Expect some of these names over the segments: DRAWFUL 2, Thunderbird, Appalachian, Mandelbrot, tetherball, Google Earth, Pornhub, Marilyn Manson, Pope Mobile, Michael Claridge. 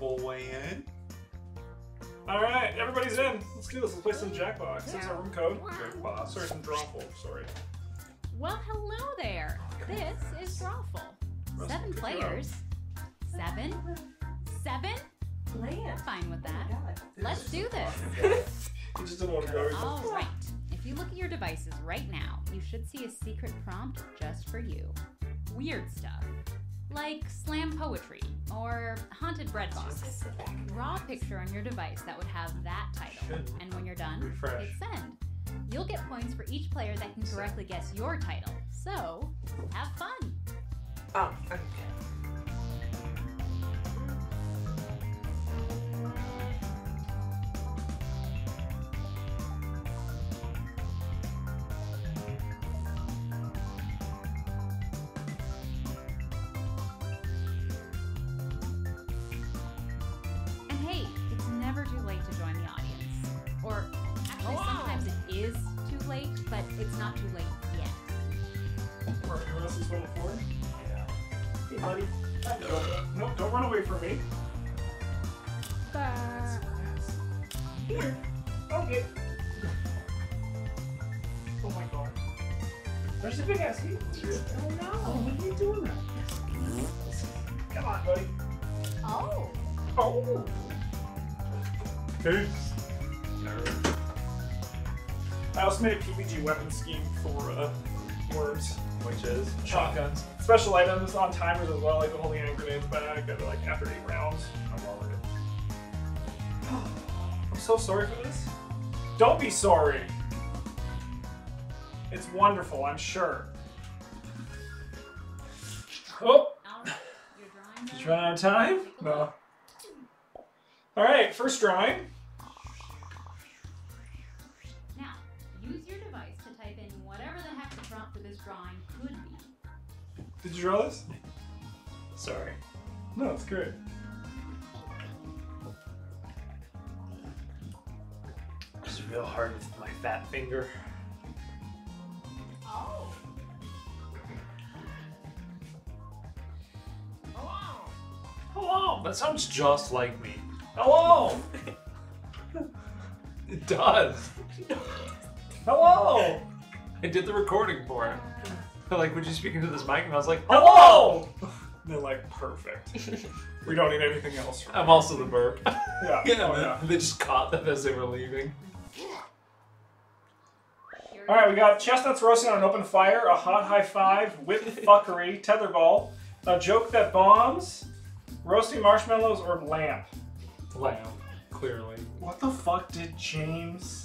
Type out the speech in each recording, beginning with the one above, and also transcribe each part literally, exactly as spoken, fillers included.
honorable way in. All right, everybody's in. Let's do this. Let's play some Jackbox. That's our room code. Jackbox. Sorry, some Drawful. Sorry. Well, hello there. This is Drawful. Seven players. Seven? Seven? I'm fine with that. Let's do this. You just didn't want to go. All right. If you look at your devices right now, you should see a secret prompt just for you. Weird stuff. Like slam poetry or haunted bread box. Draw a picture on your device that would have that title. And when you're done, hit send. You'll get points for each player that can correctly guess your title. So, have fun. Oh, okay. Weapon scheme for uh, worms, which is shotguns. Special items on timers as well, like the holy hand grenades, but I go to like after eight rounds. I'm all with it. I'm so sorry for this. Don't be sorry. It's wonderful, I'm sure. Oh! You're drawing out of time? No. Alright, first drawing. Drawing could be. Did you draw this? Sorry. No, it's good. It's real hard with my fat finger. Oh. Hello. Hello. That sounds just like me. Hello. It does. Hello. I did the recording for it. Like, would you speak into this mic? And I was like, hello! They're like, perfect. We don't need anything else. Right? I'm also the burp. Yeah. Yeah, oh, yeah. They just caught them as they were leaving. Alright, we got chestnuts roasting on an open fire, a hot high five, whip fuckery, tetherball, a joke that bombs, roasting marshmallows, or lamp. Lamp, clearly. What the fuck did James...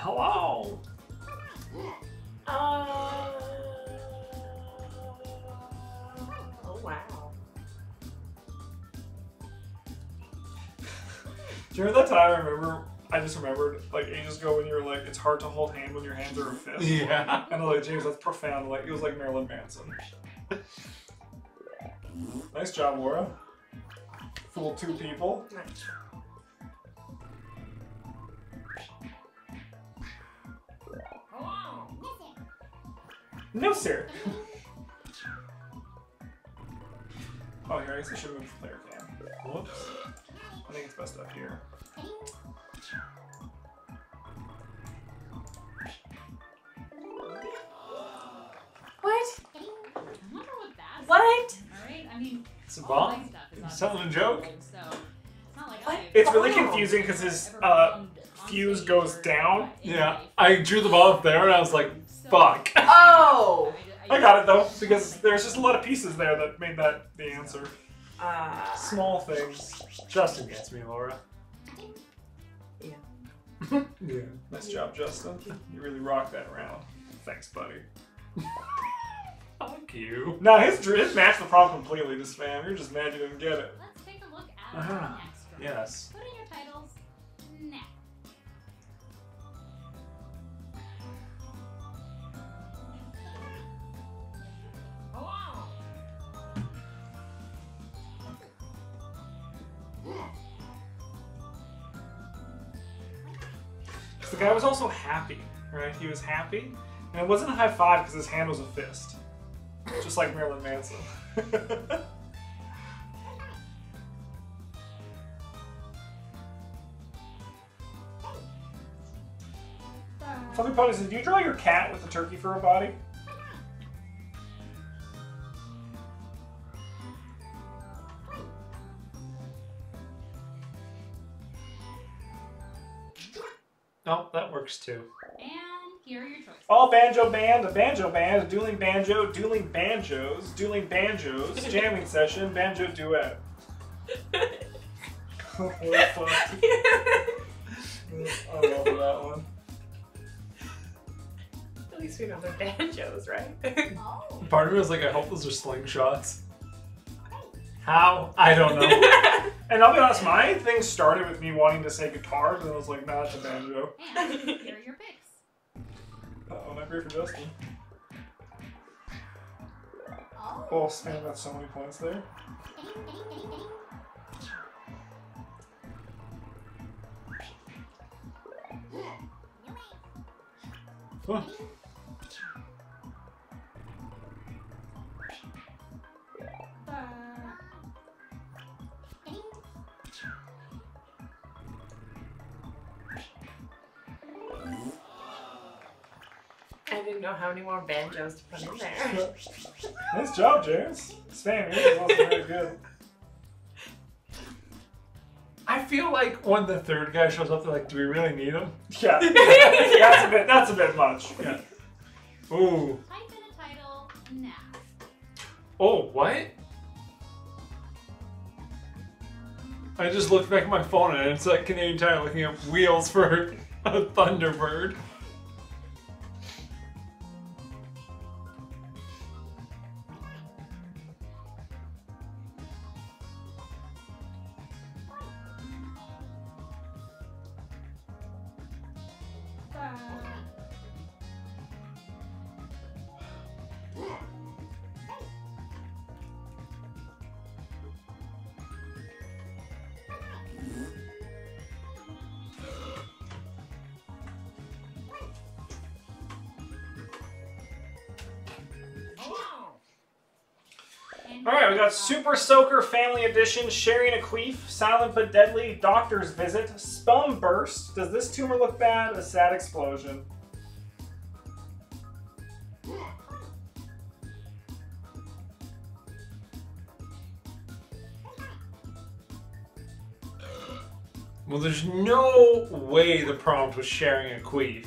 Hello. Uh, oh wow. During that time, I remember. I just remembered, like ages ago, when you were like, it's hard to hold hand when your hands are a fist. Yeah. And I'm like, James, that's profound. Like it was like Marilyn Manson. Nice job, Laura. Fool two people. Nice. No, sir. Oh, here, I guess I should have moved the player cam. Whoops. I think it's best up here. What? I wonder what that is. What? Alright, I mean, it's a bomb. It's telling a joke. So it's not like I it's really confusing because his uh, fuse goes down. Yeah. I drew the ball up there and I was like, fuck. Oh! I got it though, because there's just a lot of pieces there that made that the answer. Uh, Small things. Justin gets me, Laura. Yeah. Yeah. Nice job, Justin. You really rocked that round. Thanks, buddy. Fuck you. No, his, his matched the problem completely, this fam. You're just mad you didn't get it. Let's take a look at uh-huh. the next round. Yes. Put in your titles next. Hello. Because the guy was also happy, right? He was happy. And it wasn't a high five because his hand was a fist. Just like Marilyn Manson. Something probably says, do you draw your cat with a turkey for a body? Oh, that works too. And here are your choices. All banjo band, a banjo band, a dueling banjo, dueling banjos, dueling banjos, jamming session, banjo duet. Oh, fuck. I love that one. At least we know they're banjos, right? Oh. Part of me was like, I hope those are slingshots. How? I don't know. And I'll be honest, my thing started with me wanting to say guitars, and I was like, nah, it's a banjo. And here are your picks. Uh-oh, not great for Dustin. Oh, oh Sam got so many points there. Ding, ding, ding, ding. Huh. I didn't know how many more banjos to put in there. Nice job, James. Spam is also very good. I feel like when the third guy shows up, they're like, do we really need him? Yeah. That's a bit that's a bit much. Yeah. Ooh. Type in a title now. Oh, what? I just looked back at my phone and it's like Canadian Tire looking up wheels for a Thunderbird. Alright, we got Super Soaker Family Edition, Sharing a Queef, Silent but Deadly, Doctor's Visit, Spum Burst, Does This Tumor Look Bad? A Sad Explosion. Well, there's no way the prompt was sharing a queef.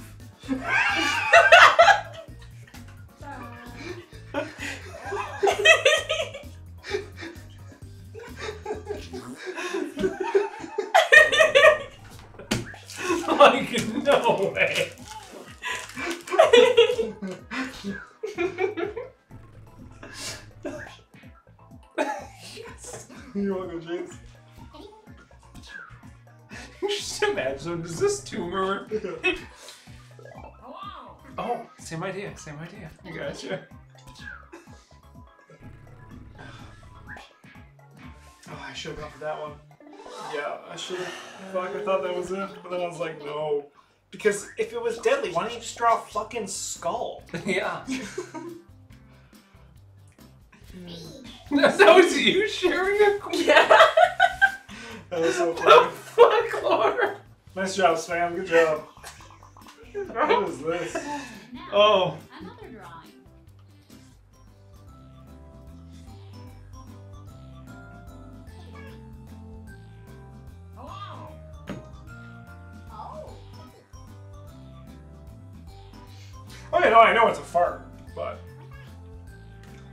Like, no way. Yes. You're welcome, James. Just imagine, is this tumor? Oh, same idea, same idea. You gotcha. Oh, I should have gone for that one. Yeah, I should have. Like, I thought that was it, but then I was like, no. Because if it was deadly, why don't you just draw a fucking skull? Yeah. That was you sharing a queen? Yeah. That was so funny. The fuck, Laura? Nice job, Spam. Good job. What is this? Now, oh. Another drawing. Oh yeah, no, I know it's a fart, but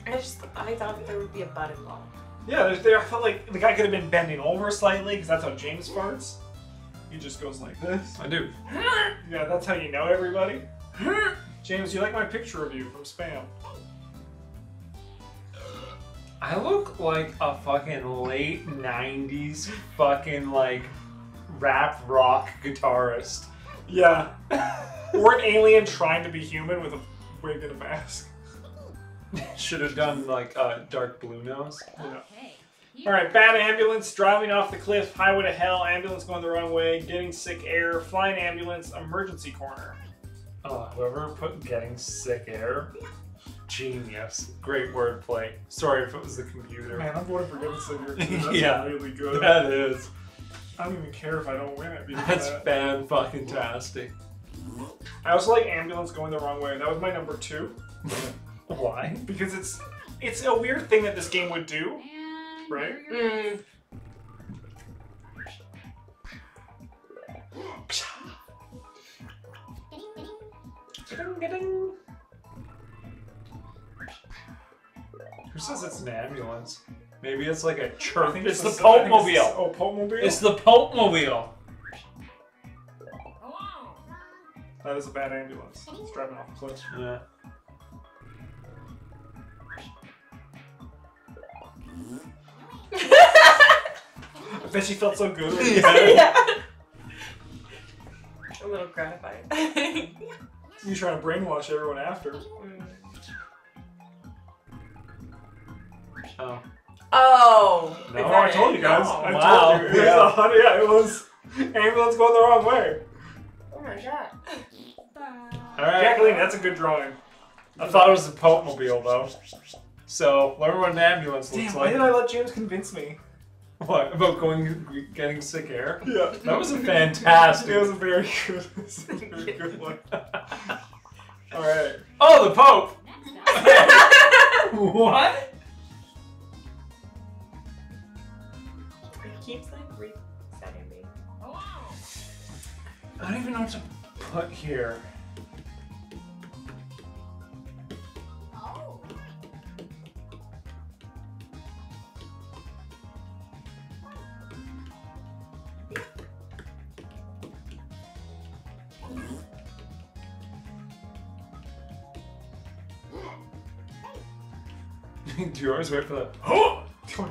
I just I thought there would be a butt involved. Yeah, there. I felt like the guy could have been bending over slightly because that's how James farts. He just goes like this. I do. Yeah, that's how you know everybody. James, you like my picture of you from Spam? I look like a fucking late nineties fucking like rap rock guitarist. Yeah. Or an alien trying to be human with a wig and a mask. Should have done like a uh, dark blue nose. Okay. All right, bad ambulance, driving off the cliff, highway to hell, ambulance going the wrong way, getting sick air, flying ambulance, emergency corner. Oh, whoever put getting sick air? Genius. Great wordplay. Sorry if it was the computer. Man, I'm voting for getting sick air too. That's yeah, really good. That is. I don't even care if I don't win it. That's that. Fan fucking tastic. I also like ambulance going the wrong way. That was my number two. Why? Because it's it's a weird thing that this game would do. Right? Mm. Who says it's an ambulance? Maybe it's like a church. It's, it's the Pope Mobile. It's, oh, Pope Mobile? It's the Pope Mobile. That is a bad ambulance. It's driving off a cliff. Yeah. I bet she felt so good. Yeah. Yeah. A little gratified. You're trying to brainwash everyone after. Mm. Oh. Oh. No, oh, I told you guys. No. I wow. told you. It yeah. was a, yeah, it was ambulance going the wrong way. Oh my god. All right, Jacqueline, that's a good drawing. I thought it was the Pope Mobile though. So learn what an ambulance looks Damn, like. Why did I let James convince me? What about going, getting sick air? Yeah, that was a fantastic. It was a very good, a very good one. All right. Oh, the Pope. What? It keeps like resetting me. Oh. I don't even know what to put here. Do you always wait for that? Oh! Come on.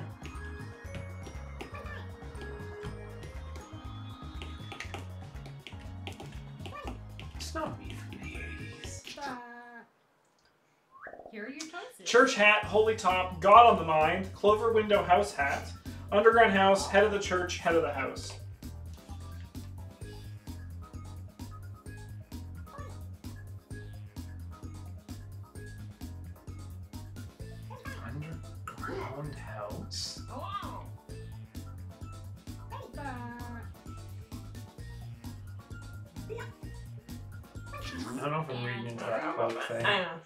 It's not me from the eighties. Uh, here are your choices. Church hat, holy top, God on the mind, clover window house hat, underground house, head of the church, head of the house. I don't know if I'm reading into that quote thing. I know.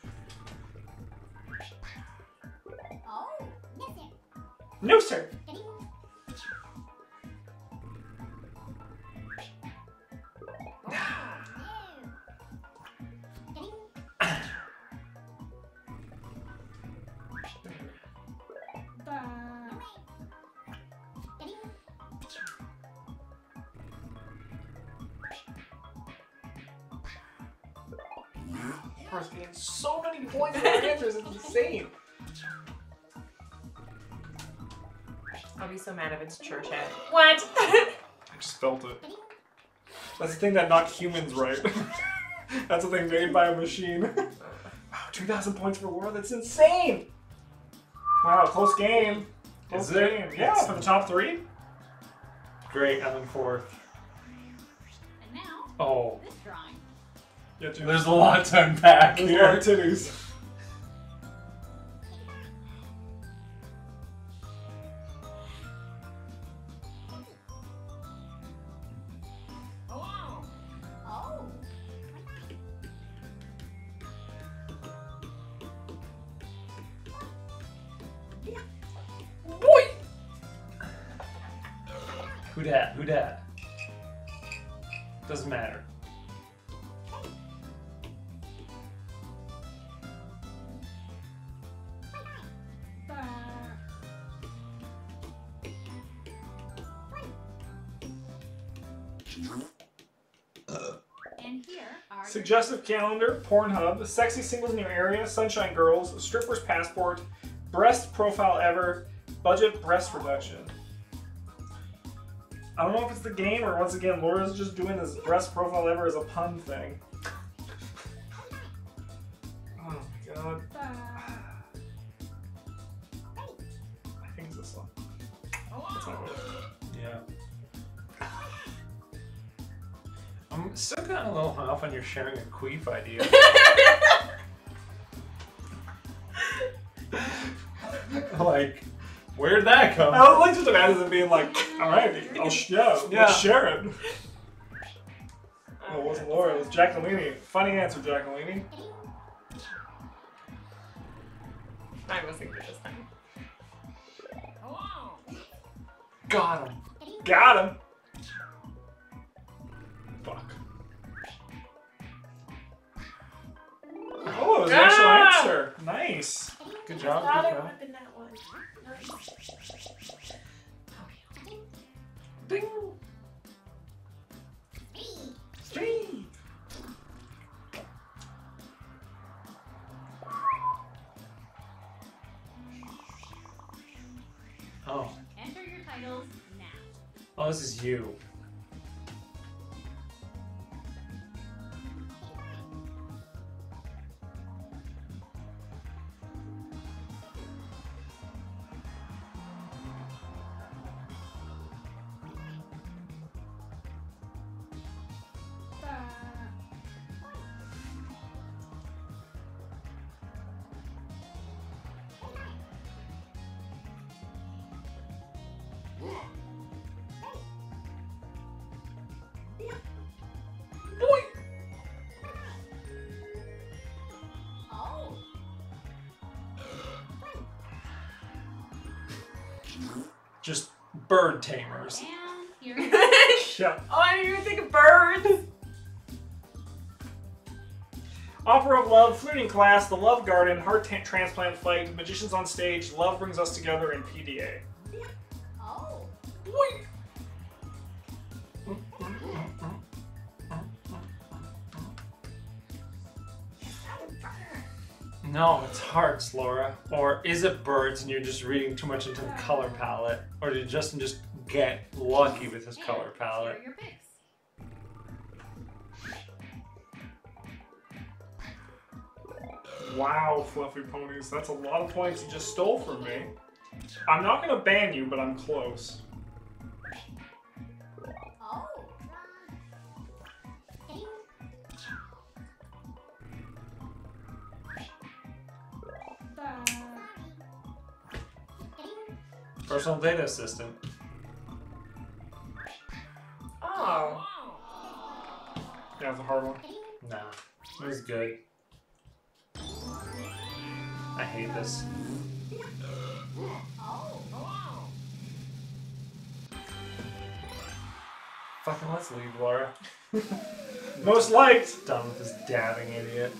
No, sir! Getting so many points for answers, it's insane. I'll be so mad if it's church hat. What? I just felt it. That's the thing that knocked humans right. That's the thing made by a machine. Wow, two thousand points per world, that's insane! Wow, close game. Close Is game. It? Yeah, for the top three. Great, I'm in fourth. And now, oh. This drawing. Yeah, there's a lot to unpack here. Yeah. Titties. Oh. Oh. Boy. Who dat? Who dat? Doesn't matter. Suggestive calendar, Pornhub, sexy singles in your area, sunshine girls, stripper's passport, breast profile ever, budget breast reduction. I don't know if it's the game or once again Laura's just doing this breast profile ever as a pun thing. Oh my god. I think it's this one. I'm still kind of a little hung up on your sharing a queef idea. Like, where'd that come? I would like just imagine it being like, all right, I'll sh yeah, yeah. We'll share it. Oh, it wasn't Laura, it was Jacqueline. Funny answer, Jacqueline. I wasn't good this time. Got him. Got him. Fuck. Oh, it was an actual answer. Nice. Good job. I thought it would have been that one. Ding. Ding. Oh. Enter your titles now. Oh, this is you. Just bird tamers. Yeah. Yeah. Oh, I didn't even think of birds. Opera of Love, Fluting Class, The Love Garden, Heart Transplant Flight, Magicians on Stage, Love Brings Us Together, and P D A. Oh. Boy. No, it's hearts, Laura. Or is it birds and you're just reading too much into the color palette? Or did Justin just get lucky with his color palette? Your picks. Wow, Fluffy Ponies, that's a lot of points you just stole from me. I'm not gonna ban you, but I'm close. Personal data assistant. Oh. Yeah, that was a hard one. Nah, it was good. I hate this. Oh. Fucking let's leave, Laura. Most liked! Done with this dabbing idiot.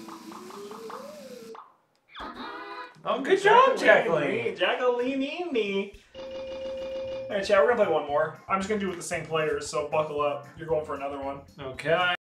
Oh, good job, Jacqueline! Jacqueline, me! Alright, chat, we're gonna play one more. I'm just gonna do it with the same players, so buckle up. You're going for another one. Okay.